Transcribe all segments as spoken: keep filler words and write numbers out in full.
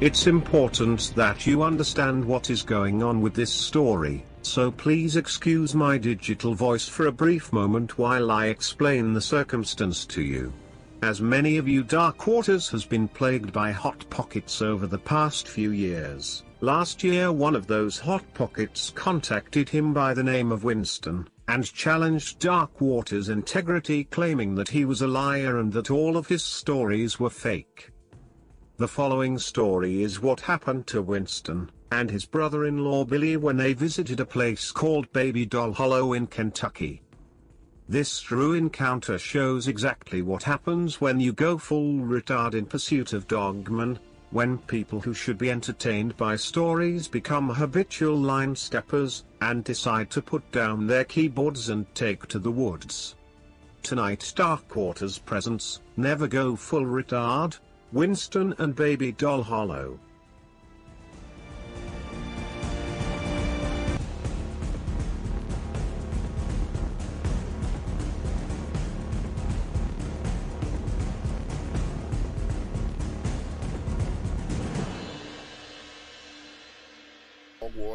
It's important that you understand what is going on with this story, so please excuse my digital voice for a brief moment while I explain the circumstance to you. As many of you, Dark Waters has been plagued by hot pockets over the past few years. Last year one of those hot pockets contacted him by the name of Winston, and challenged Dark Waters' integrity, claiming that he was a liar and that all of his stories were fake. The following story is what happened to Winston and his brother-in-law Billy when they visited a place called Baby Doll Hollow in Kentucky. This true encounter shows exactly what happens when you go full retard in pursuit of dogmen, when people who should be entertained by stories become habitual line steppers, and decide to put down their keyboards and take to the woods. Tonight, Dark Waters presents, Never Go Full Retard, Winston and Baby Doll Hollow.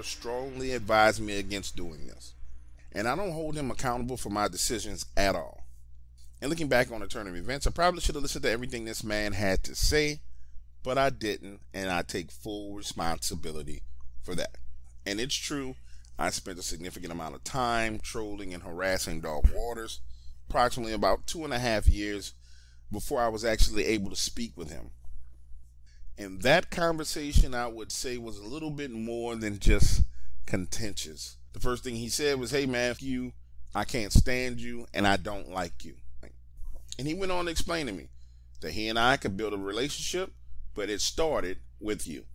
Strongly advised me against doing this, and I don't hold him accountable for my decisions at all. And looking back on the turn of events, I probably should have listened to everything this man had to say, but I didn't, and I take full responsibility for that. And it's true, I spent a significant amount of time trolling and harassing Dark Waters, approximately about two and a half years before I was actually able to speak with him. And that conversation, I would say, was a little bit more than just contentious. The first thing he said was, "Hey, Matthew, I can't stand you, and I don't like you." And he went on to explain to me that he and I could build a relationship, but it started with you.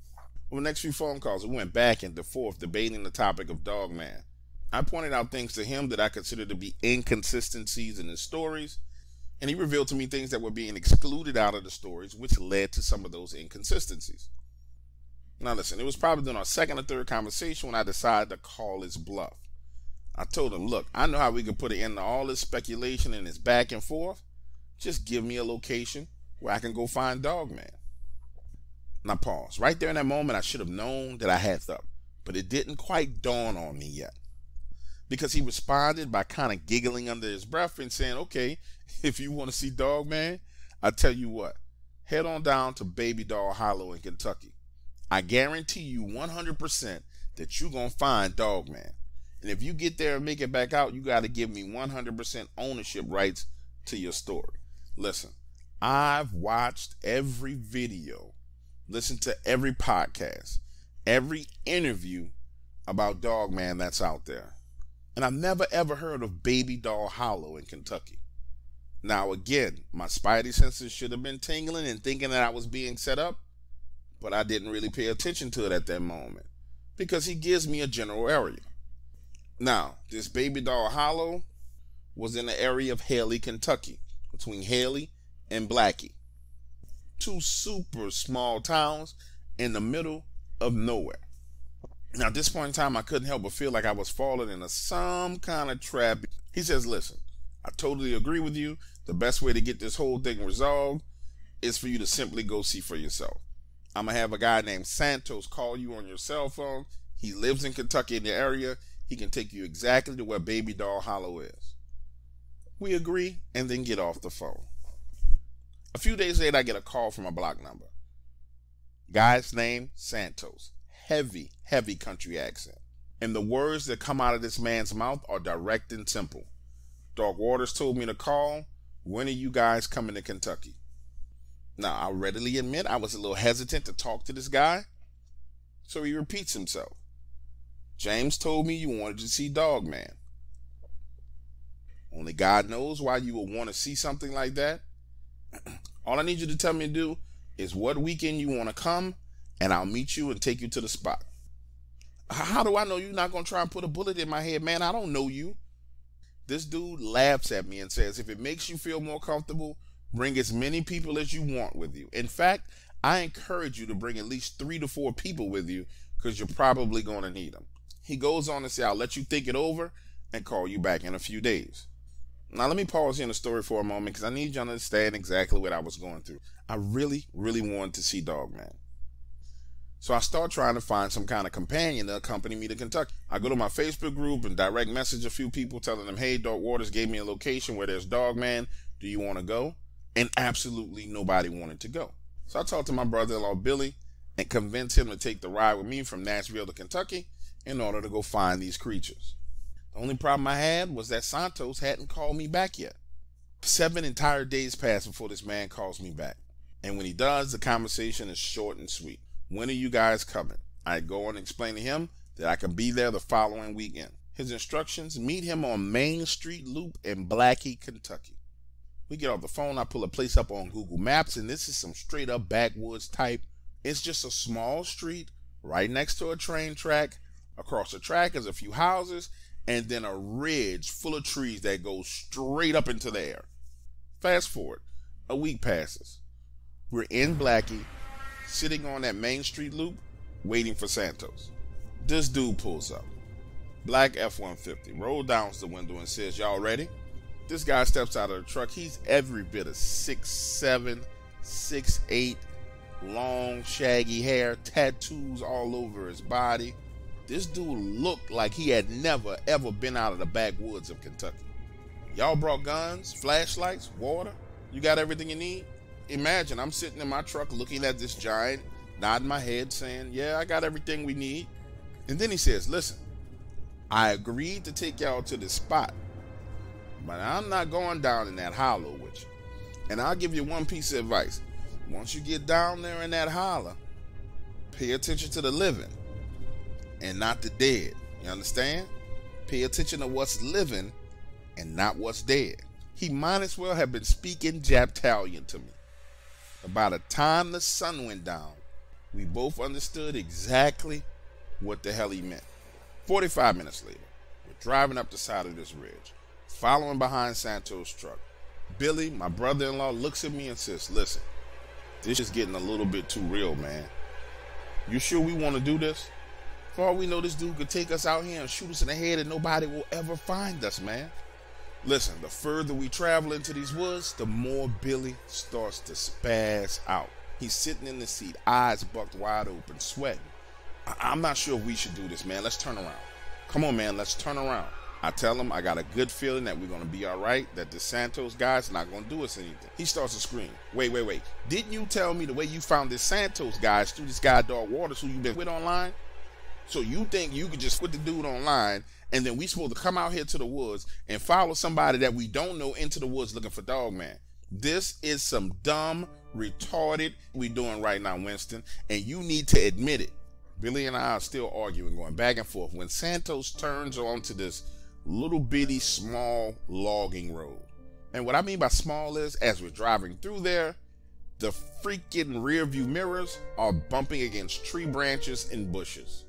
Over the next few phone calls, we went back and forth debating the topic of Dogman. I pointed out things to him that I considered to be inconsistencies in his stories, and he revealed to me things that were being excluded out of the stories, which led to some of those inconsistencies. Now listen, it was probably during our second or third conversation when I decided to call his bluff. I told him, "Look, I know how we can put an end to all this speculation and this back and forth. Just give me a location where I can go find Dogman." And I paused. Right there in that moment, I should have known that I had up, but it didn't quite dawn on me yet, because he responded by kind of giggling under his breath and saying, "Okay, if you want to see Dogman, I tell you what, head on down to Baby Doll Hollow in Kentucky. I guarantee you one hundred percent that you're going to find Dogman. And if you get there and make it back out, you got to give me one hundred percent ownership rights to your story." Listen, I've watched every video, listened to every podcast, every interview about Dogman that's out there, and I've never ever heard of Baby Doll Hollow in Kentucky. Now again, my spidey senses should have been tingling and thinking that I was being set up, but I didn't really pay attention to it at that moment, because he gives me a general area. Now, this Baby Doll Hollow was in the area of Haley, Kentucky, between Haley and Blackie. Two super small towns in the middle of nowhere. Now, at this point in time, I couldn't help but feel like I was falling into some kind of trap. He says, "Listen, I totally agree with you. The best way to get this whole thing resolved is for you to simply go see for yourself. I'm going to have a guy named Santos call you on your cell phone. He lives in Kentucky in the area. He can take you exactly to where Baby Doll Hollow is." We agree and then get off the phone. A few days later, I get a call from a block number. Guy's name, Santos. Heavy, heavy country accent. And the words that come out of this man's mouth are direct and simple. "Dark Waters told me to call. When are you guys coming to Kentucky?" Now, I readily admit I was a little hesitant to talk to this guy, so he repeats himself. "James told me you wanted to see Dogman." Only God knows why you would want to see something like that. "All I need you to tell me to do is what weekend you want to come, and I'll meet you and take you to the spot." How do I know you're not going to try and put a bullet in my head, man? I don't know you. This dude laughs at me and says, "If it makes you feel more comfortable, bring as many people as you want with you. In fact, I encourage you to bring at least three to four people with you, because you're probably going to need them." He goes on to say, "I'll let you think it over and call you back in a few days." Now, let me pause here in the story for a moment, because I need you to understand exactly what I was going through. I really, really wanted to see Dogman. So I start trying to find some kind of companion to accompany me to Kentucky. I go to my Facebook group and direct message a few people telling them, hey, Dark Waters gave me a location where there's Dog Man. Do you want to go? And absolutely nobody wanted to go. So I talked to my brother-in-law, Billy, and convinced him to take the ride with me from Nashville to Kentucky in order to go find these creatures. The only problem I had was that Santos hadn't called me back yet. Seven entire days pass before this man calls me back. And when he does, the conversation is short and sweet. When are you guys coming? I go on and explain to him that I can be there the following weekend. His instructions, meet him on Main Street Loop in Blackie, Kentucky. We get off the phone, I pull a place up on Google Maps, and this is some straight up backwoods type. It's just a small street right next to a train track. Across the track is a few houses, and then a ridge full of trees that goes straight up into the air. Fast forward, a week passes. We're in Blackie, sitting on that Main Street loop, waiting for Santos. This dude pulls up. Black F one fifty, rolls down the window and says, y'all ready? This guy steps out of the truck. He's every bit of six seven, six eight, long, shaggy hair, tattoos all over his body. This dude looked like he had never, ever been out of the backwoods of Kentucky. Y'all brought guns, flashlights, water? You got everything you need? Imagine I'm sitting in my truck looking at this giant, nodding my head saying, yeah, I got everything we need. And then he says, listen, I agreed to take y'all to this spot, but I'm not going down in that hollow with you. And I'll give you one piece of advice. Once you get down there in that hollow, pay attention to the living and not the dead. You understand? Pay attention to what's living and not what's dead. He might as well have been speaking Japtalian to me. By the time the sun went down, we both understood exactly what the hell he meant. forty-five minutes later, we're driving up the side of this ridge, following behind Santos' truck. Billy, my brother-in-law, looks at me and says, listen, this is getting a little bit too real, man. You sure we want to do this? For all we know, this dude could take us out here and shoot us in the head and nobody will ever find us, man. Listen, the further we travel into these woods, the more Billy starts to spaz out. He's sitting in the seat, eyes bucked wide open, sweating. I I'm not sure if we should do this, man. Let's turn around. Come on, man, let's turn around. I tell him I got a good feeling that we're going to be all right, that the Santos guy's not going to do us anything. He starts to scream. Wait, wait, wait. Didn't you tell me the way you found this Santos guy is through this guy, Dark Waters, who you've been with online? So you think you could just put the dude online and then we supposed to come out here to the woods and follow somebody that we don't know into the woods looking for Dog Man? This is some dumb, retarded we doing right now, Winston, and you need to admit it. Billy and I are still arguing, going back and forth, when Santos turns onto this little bitty small logging road. And what I mean by small is, as we're driving through there, the freaking rear view mirrors are bumping against tree branches and bushes.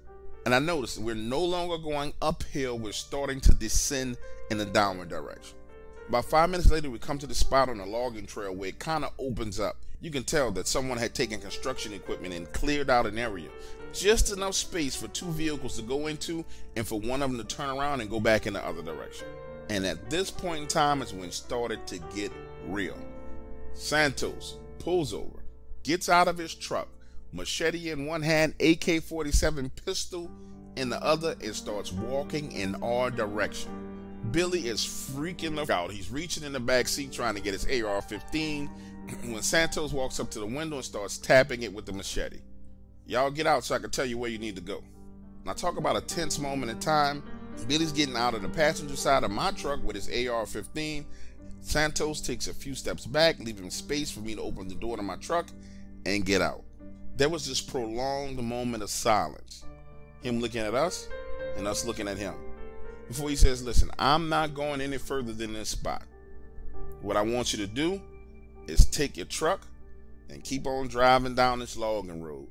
And I noticed we're no longer going uphill, we're starting to descend in a downward direction. About five minutes later, we come to the spot on the logging trail where it kind of opens up. You can tell that someone had taken construction equipment and cleared out an area. Just enough space for two vehicles to go into and for one of them to turn around and go back in the other direction. And at this point in time is when it started to get real. Santos pulls over, gets out of his truck, machete in one hand, A K forty-seven pistol in the other, and starts walking in our direction. Billy is freaking the f out. He's reaching in the back seat trying to get his A R fifteen when Santos walks up to the window and starts tapping it with the machete. Y'all get out so I can tell you where you need to go. Now talk about a tense moment in time. Billy's getting out of the passenger side of my truck with his A R fifteen. Santos takes a few steps back, leaving space for me to open the door to my truck and get out. There was this prolonged moment of silence, him looking at us and us looking at him, before he says, listen, I'm not going any further than this spot. What I want you to do is take your truck and keep on driving down this logging road.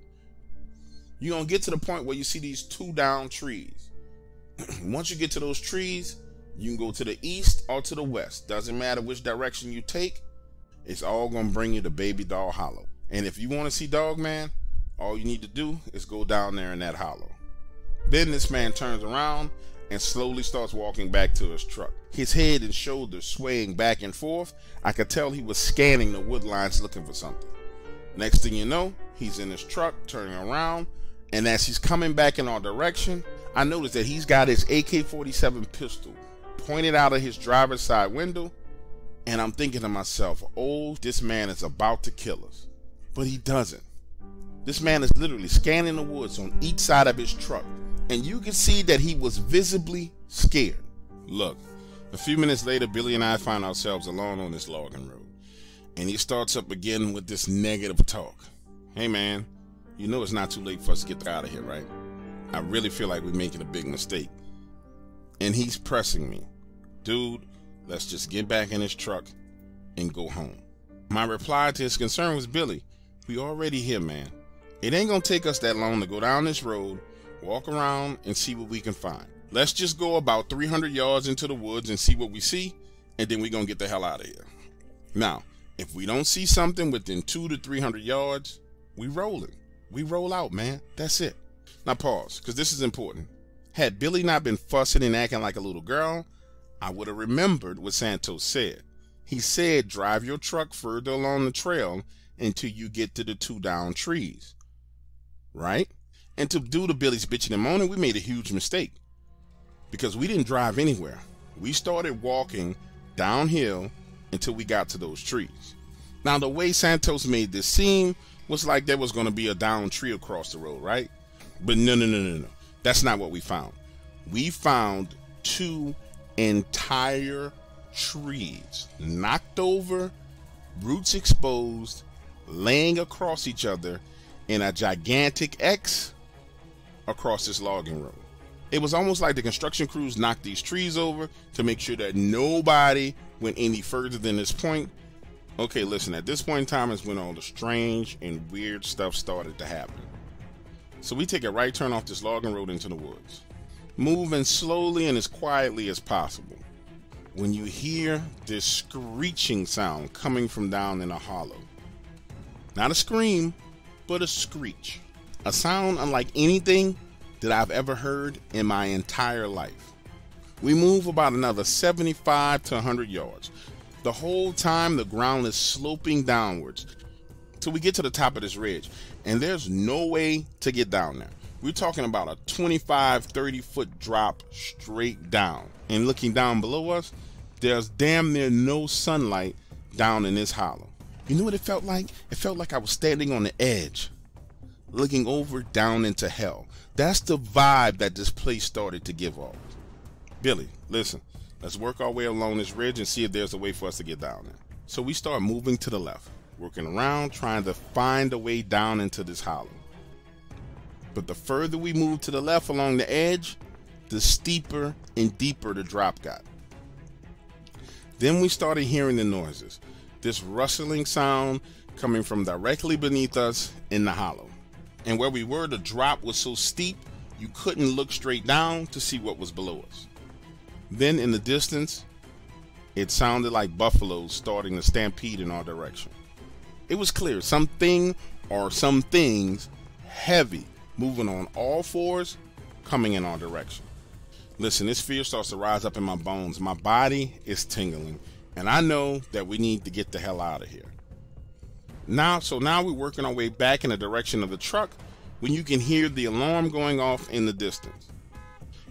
You're going to get to the point where you see these two down trees. Once you get to those trees, you can go to the east or to the west. Doesn't matter which direction you take. It's all going to bring you to Baby Doll Hollow. And if you want to see Dog Man, all you need to do is go down there in that hollow. Then this man turns around and slowly starts walking back to his truck, his head and shoulders swaying back and forth. I could tell he was scanning the wood lines looking for something. Next thing you know, he's in his truck, turning around, And as he's coming back in our direction, I noticed that he's got his A K forty-seven pistol pointed out of his driver's side window. And I'm thinking to myself, oh, this man is about to kill us. But he doesn't. This man is literally scanning the woods on each side of his truck. And you can see that he was visibly scared. Look, a few minutes later, Billy and I find ourselves alone on this logging road. And he starts up again with this negative talk. Hey, man, you know it's not too late for us to get out of here, right? I really feel like we're making a big mistake. And he's pressing me. Dude, let's just get back in his truck and go home. My reply to his concern was, Billy, we already here, man. It ain't gonna take us that long to go down this road, walk around, and see what we can find. Let's just go about three hundred yards into the woods and see what we see, and then we're gonna get the hell out of here. Now, if we don't see something within two to three hundred yards, we rolling. We roll out, man. That's it. Now pause, because this is important. Had Billy not been fussing and acting like a little girl, I would have remembered what Santos said. He said, drive your truck further along the trail until you get to the two down trees. Right? And to do the Billy's bitching and moaning, we made a huge mistake. Because we didn't drive anywhere. We started walking downhill until we got to those trees. Now, the way Santos made this seem was like there was going to be a down tree across the road, right? But no, no, no, no, no. That's not what we found. We found two entire trees, knocked over, roots exposed, laying across each other in a gigantic X across this logging road. It was almost like the construction crews knocked these trees over to make sure that nobody went any further than this point. Okay, listen, at this point in time is when all the strange and weird stuff started to happen. So we take a right turn off this logging road into the woods, moving slowly and as quietly as possible, when you hear this screeching sound coming from down in a hollow. Not a scream, but a screech. A sound unlike anything that I've ever heard in my entire life. We move about another seventy-five to one hundred yards. The whole time the ground is sloping downwards till we get to the top of this ridge, and there's no way to get down there. We're talking about a twenty-five, thirty foot drop straight down. And looking down below us, there's damn near no sunlight down in this hollow. You know what it felt like? It felt like I was standing on the edge, looking over down into hell. That's the vibe that this place started to give off. Billy, listen, let's work our way along this ridge and see if there's a way for us to get down there. So we start moving to the left, working around, trying to find a way down into this hollow. But the further we moved to the left along the edge, the steeper and deeper the drop got. Then we started hearing the noises, this rustling sound coming from directly beneath us in the hollow. And where we were, the drop was so steep, you couldn't look straight down to see what was below us. Then in the distance, it sounded like buffaloes starting to stampede in our direction. It was clear, something or some things heavy, moving on all fours, coming in our direction. Listen, this fear starts to rise up in my bones. My body is tingling, and I know that we need to get the hell out of here. Now, so now we're working our way back in the direction of the truck when you can hear the alarm going off in the distance.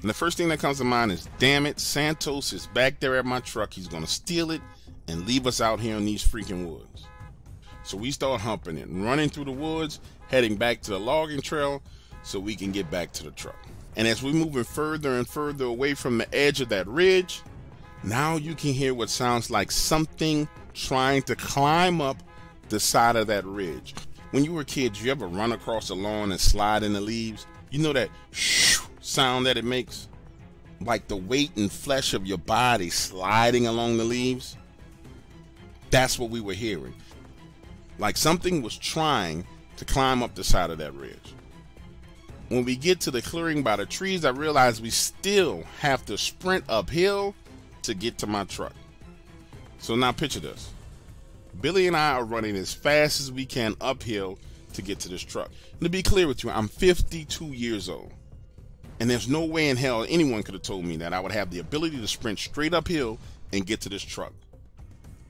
And the first thing that comes to mind is, damn it, Santos is back there at my truck. He's going to steal it and leave us out here in these freaking woods. So we start humping it, running through the woods, heading back to the logging trail so we can get back to the truck. And as we're moving further and further away from the edge of that ridge, now you can hear what sounds like something trying to climb up the side of that ridge. When you were kids, you ever run across the lawn and slide in the leaves? You know that shh sound that it makes? Like the weight and flesh of your body sliding along the leaves? That's what we were hearing. Like something was trying to climb up the side of that ridge. When we get to the clearing by the trees, I realize we still have to sprint uphill to get to my truck. So now picture this. Billy and I are running as fast as we can uphill to get to this truck. And to be clear with you, I'm fifty-two years old. And there's no way in hell anyone could have told me that I would have the ability to sprint straight uphill and get to this truck.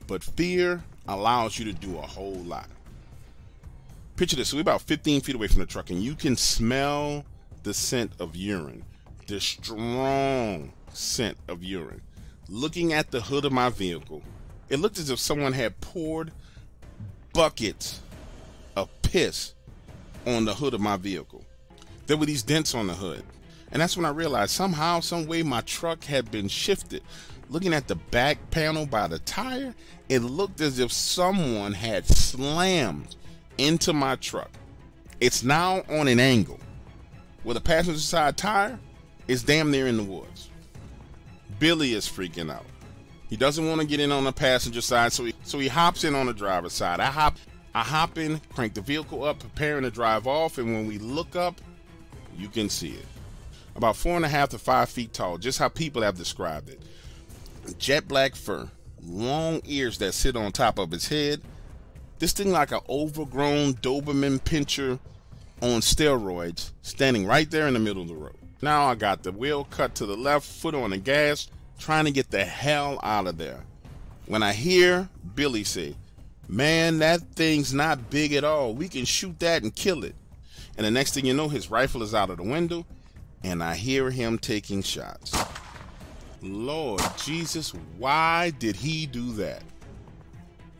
But fear allows you to do a whole lot. picture this. So we're about fifteen feet away from the truck, and you can smell the scent of urine. The strong scent of urine. Looking at the hood of my vehicle, it looked as if someone had poured buckets of piss on the hood of my vehicle. There were these dents on the hood. And that's when I realized somehow, some way, my truck had been shifted. Looking at the back panel by the tire, it looked as if someone had slammed into my truck. It's now on an angle where the passenger side tire is damn near in the woods. Billy is freaking out. He doesn't want to get in on the passenger side, so he, so he hops in on the driver's side. I hop, I hop in, crank the vehicle up, preparing to drive off, and when we look up, you can see it. About four and a half to five feet tall, just how people have described it. Jet black fur, long ears that sit on top of his head. This thing like an overgrown Doberman pincher on steroids, standing right there in the middle of the road. Now I got the wheel cut to the left, foot on the gas, trying to get the hell out of there. When I hear Billy say, "Man, that thing's not big at all. We can shoot that and kill it." And the next thing you know, his rifle is out of the window, and I hear him taking shots. Lord Jesus, why did he do that?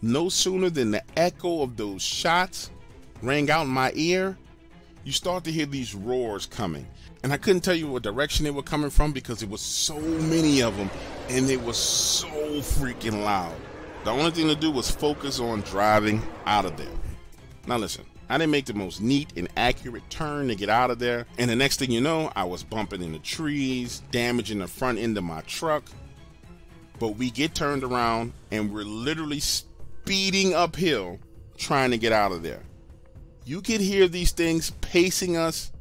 No sooner than the echo of those shots rang out in my ear, you start to hear these roars coming. And I couldn't tell you what direction they were coming from because there was so many of them, and they were so freaking loud. The only thing to do was focus on driving out of there. Now listen, I didn't make the most neat and accurate turn to get out of there, and the next thing you know, I was bumping into trees, damaging the front end of my truck. But we get turned around, and we're literally speeding uphill trying to get out of there. You could hear these things pacing us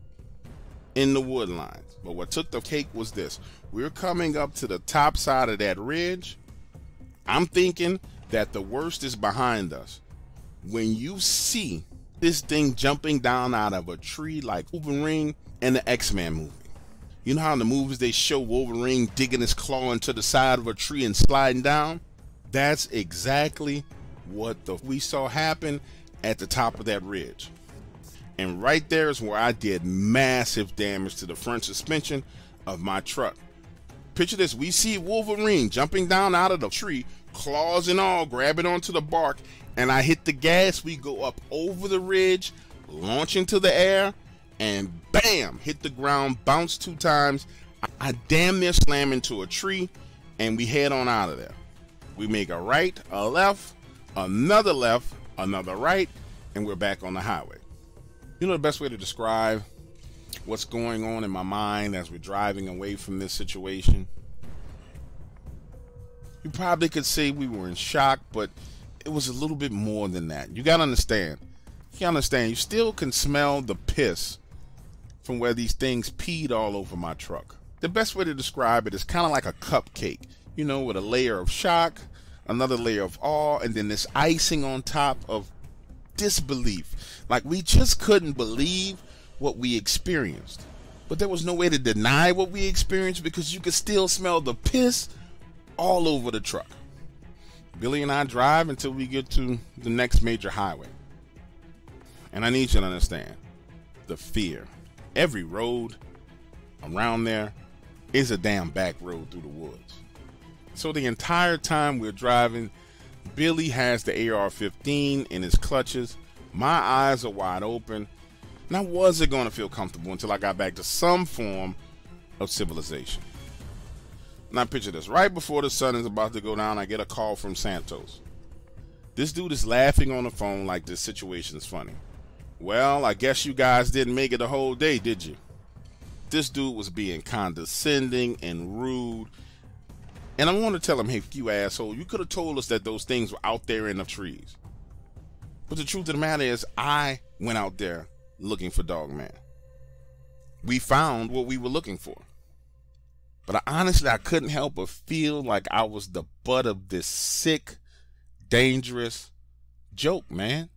in the wood lines. But what took the cake was this. We're coming up to the top side of that ridge. I'm thinking that the worst is behind us. When you see this thing jumping down out of a tree like Wolverine in the X-Men movie. You know how in the movies they show Wolverine digging his claw into the side of a tree and sliding down? That's exactly what the we saw happen at the top of that ridge. And right there is where I did massive damage to the front suspension of my truck. Picture this, we see Wolverine jumping down out of the tree, claws and all, grabbing onto the bark, and I hit the gas. We go up over the ridge, launch into the air, and bam, hit the ground, bounce two times. I damn near slam into a tree, and we head on out of there. We make a right, a left, another left, another right, and we're back on the highway. You know the best way to describe what's going on in my mind as we're driving away from this situation? You probably could say we were in shock, but it was a little bit more than that. You gotta understand. You gotta understand. You still can smell the piss from where these things peed all over my truck. The best way to describe it is kind of like a cupcake, you know, with a layer of shock, another layer of awe, and then this icing on top of disbelief. Like we just couldn't believe what we experienced, but there was no way to deny what we experienced because you could still smell the piss all over the truck. Billy and I drive until we get to the next major highway, and I need you to understand the fear. Every road around there is a damn back road through the woods. So the entire time we're driving, Billy has the A R fifteen in his clutches. My eyes are wide open, and I wasn't going to feel comfortable until I got back to some form of civilization. Now picture this. Right before the sun is about to go down, I get a call from Santos. This dude is laughing on the phone like this situation's funny. "Well, I guess you guys didn't make it the whole day, did you?" This dude was being condescending and rude. And I want to tell him, "Hey, you asshole, you could have told us that those things were out there in the trees." But the truth of the matter is, I went out there looking for Dog Man. We found what we were looking for. But I, honestly, I couldn't help but feel like I was the butt of this sick, dangerous joke, man.